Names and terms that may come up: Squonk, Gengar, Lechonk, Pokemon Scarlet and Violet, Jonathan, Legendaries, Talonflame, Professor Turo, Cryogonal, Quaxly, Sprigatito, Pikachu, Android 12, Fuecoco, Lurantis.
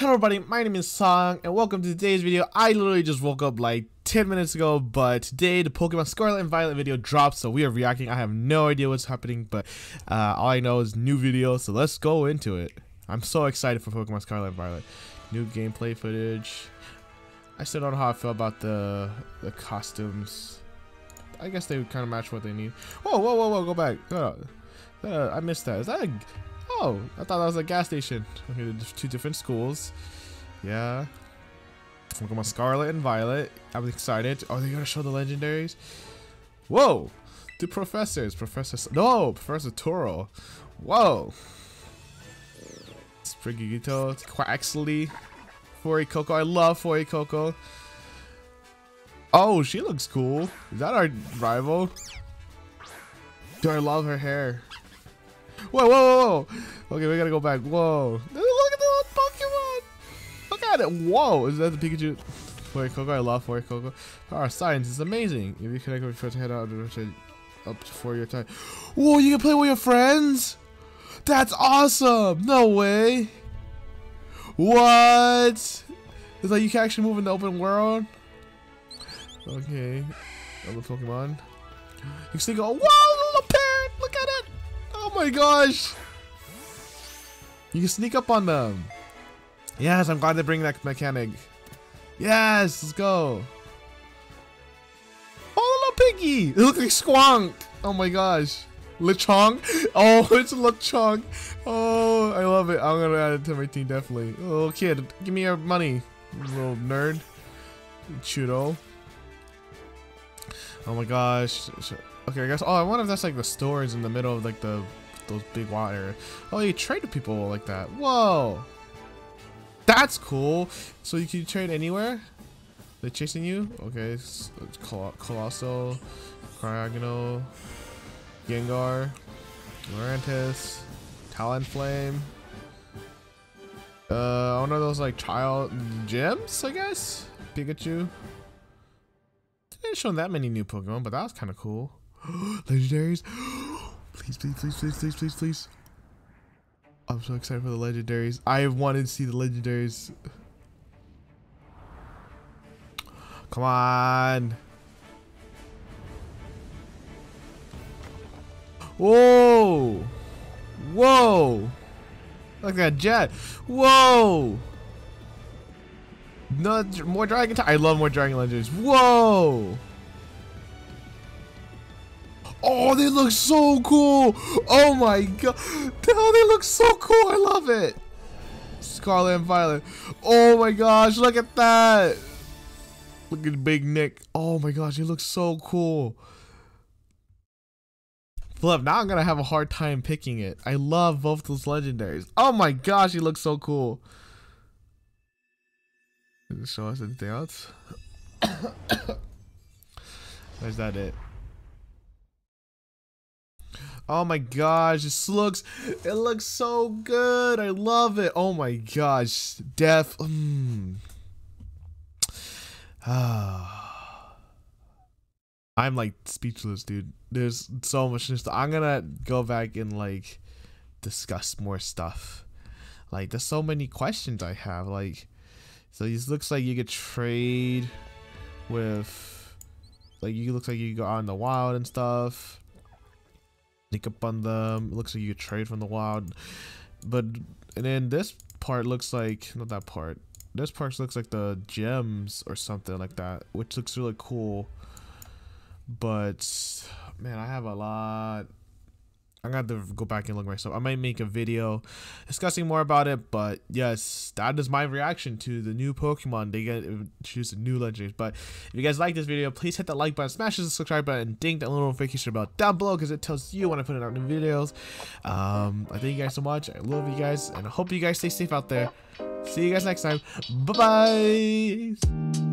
Hello everybody, my name is Song, and welcome to today's video. I literally just woke up like 10 minutes ago, but today the Pokemon Scarlet and Violet video dropped, so we are reacting. I have no idea what's happening, but all I know is new video, so let's go into it. I'm so excited for Pokemon Scarlet and Violet. New gameplay footage. I still don't know how I feel about the costumes. I guess they would kind of match what they need. Whoa, whoa, whoa, whoa, go back. I missed that. Is that a... Oh, I thought that was a gas station. Okay, there's two different schools. Yeah. Pokemon Scarlet and Violet. I'm excited. Oh, they're gonna show the legendaries. Whoa! The professors. Professor Turo. Whoa! Sprigatito. Quaxly. Fuecoco. I love Fuecoco. Oh, she looks cool. Is that our rival? Do I love her hair? Whoa, whoa, whoa! Okay, we gotta go back. Whoa! Look at the little Pokemon! Look at it! Whoa! Is that the Pikachu? Fuecoco, I love Fuecoco. Our science is amazing. If you connect with your friends, head out up for your time. Whoa! You can play with your friends? That's awesome! No way! What? It's like you can actually move in the open world. Okay. Other Pokemon. You can see go. Whoa! Little parrot! Look at it! Oh my gosh! You can sneak up on them. Yes, I'm glad they bring that mechanic. Yes, let's go. Oh, little piggy! It looks like Squonk. Oh my gosh, Lechonk. Oh, it's Lechonk. Oh, I love it. I'm gonna add it to my team definitely. Oh, kid, give me your money, you little nerd. Chudo. Oh my gosh. Okay, I guess. Oh, I wonder if that's like the stores in the middle of like those big water. Oh, you trade with people like that. Whoa, that's cool. So you can trade anywhere. They're chasing you. Okay, Colossal, Cryogonal, Gengar, Lurantis, Talonflame. One of those like child gyms, I guess. Pikachu. Didn't show that many new Pokemon, but that was kind of cool. Legendaries. Please, please, please, please, please, please, please. I'm so excited for the legendaries. I wanted to see the legendaries. Come on. Whoa. Whoa. Look at that jet. Whoa. No, more dragon type. I love more dragon legendaries. Whoa. Oh, they look so cool. Oh my god. Oh, they look so cool. I love it. Scarlet and Violet. Oh my gosh. Look at that. Look at Big Nick. Oh my gosh. He looks so cool. Flip, now I'm going to have a hard time picking it. I love both those legendaries. Oh my gosh. He looks so cool. Show us anything else? Is that it? Oh my gosh, this looks, it looks so good. I love it. Oh my gosh, death. I'm like speechless, dude. There's so much new stuff. I'm gonna go back and like discuss more stuff. Like there's so many questions I have. Like, so this looks like you could trade with, like, you looks like you go out in the wild and stuff. Sneak up on them. It looks like you could trade from the wild. But, and then this part looks like, not that part. This part looks like the gems or something like that, which looks really cool. But, man, I have a lot. I'm gonna have to go back and look myself. I might make a video discussing more about it, but yes, that is my reaction to the new Pokemon. They get introduced new legendaries. But if you guys like this video, please hit that like button, smash the subscribe button, and ding that little notification bell down below because it tells you when I put out new videos. I thank you guys so much. I love you guys, and I hope you guys stay safe out there. See you guys next time. Bye bye.